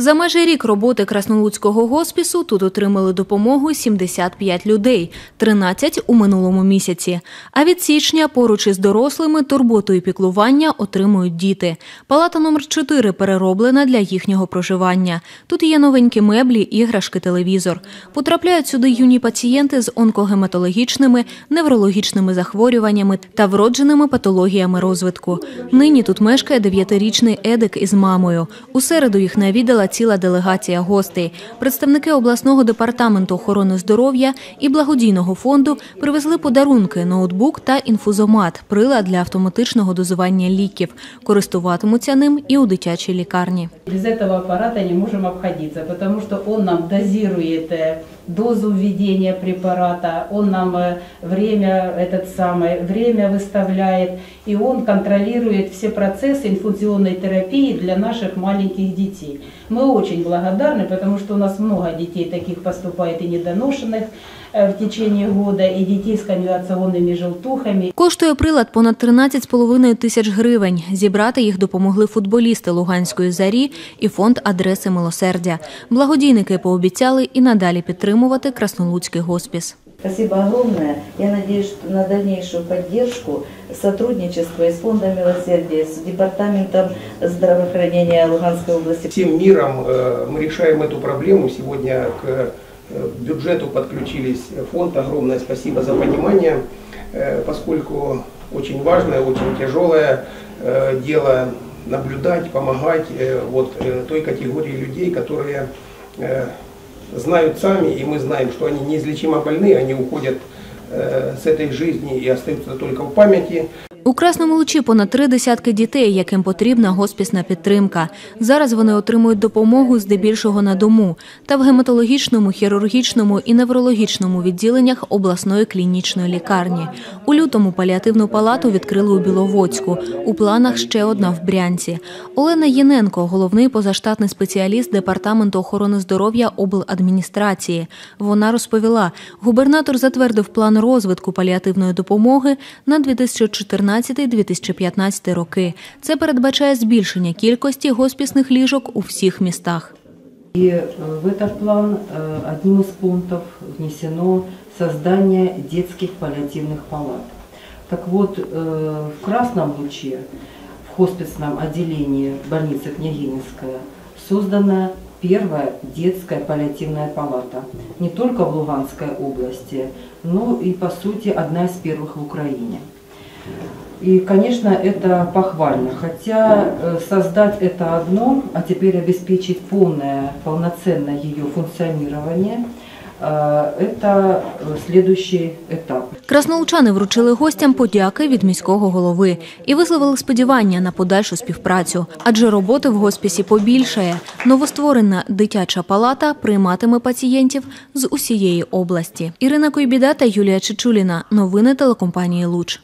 За майже рік роботи Краснолуцького госпісу тут отримали допомогу 75 людей, 13 – у минулому місяці. А від січня поруч із дорослими турботу і піклування отримують діти. Палата номер 4 перероблена для їхнього проживання. Тут є новенькі меблі, іграшки, телевізор. Потрапляють сюди юні пацієнти з онкогематологічними, неврологічними захворюваннями та вродженими патологіями розвитку. Нині тут мешкає 9-річний Едик із мамою. У середу їх навідала ціла делегація гостей. Представники обласного департаменту охорони здоров'я і благодійного фонду привезли подарунки – ноутбук та інфузомат – прилад для автоматичного дозування ліків. Користуватимуться ним і у дитячій лікарні. Без цього апарату не можемо обходитися, тому що він нам дозує дозу введення препарату, він нам час виставляє, і він контролює всі процеси інфузіонної терапії для наших маленьких дітей. Мы очень благодарны, потому что у нас много детей таких поступает и недоношенных в течение года, и детей с конвертационными желтухами. Коштує прилад понад 13,5 тисяч гривень. Зібрати їх допомогли футболісти Луганської Зарі і фонд «Адреси милосердя». Благодійники пообіцяли і надалі підтримувати Краснолуцький госпіс. Спасибо огромное. Я надеюсь на дальнейшую поддержку, сотрудничество с Фондом милосердия, с Департаментом здравоохранения Луганской области. Всем миром мы решаем эту проблему. Сегодня к бюджету подключились фонд. Огромное спасибо за понимание, поскольку очень важное, очень тяжелое дело наблюдать, помогать вот той категории людей, которые... знают сами, и мы знаем, что они неизлечимо больны, они уходят с этой жизни и остаются только в памяти. У Красному Лучі понад 3 десятки дітей, яким потрібна госпісна підтримка. Зараз вони отримують допомогу здебільшого на дому. Та в гематологічному, хірургічному і неврологічному відділеннях обласної клінічної лікарні. У лютому паліативну палату відкрили у Біловодську. У планах ще одна в Брянці. Олена Єненко – головний позаштатний спеціаліст Департаменту охорони здоров'я обладміністрації. Вона розповіла, губернатор затвердив план розвитку паліативної допомоги на 2014-2015 роки. Це передбачає збільшення кількості госпісних ліжок у всіх містах. І в цей план одним із пунктів внесено створення дитячих паліативних палат. Так от, в Красному Лучі, в госпісному відділенні лікарні Княгининська, створена перша дитяча паліативна палата. Не тільки в Луганській області, але і, по суті, одна з перших в Україні. И, конечно, это похвально, хотя создать это одно, а теперь обеспечить полноценное ее функционирование – це наступний етап. Краснолучани вручили гостям подяки від міського голови і висловили сподівання на подальшу співпрацю. Адже роботи в госпісі побільшає. Новостворена дитяча палата прийматиме пацієнтів з усієї області. Ірина Койбіда та Юлія Чечуліна. Новини телекомпанії «Луч».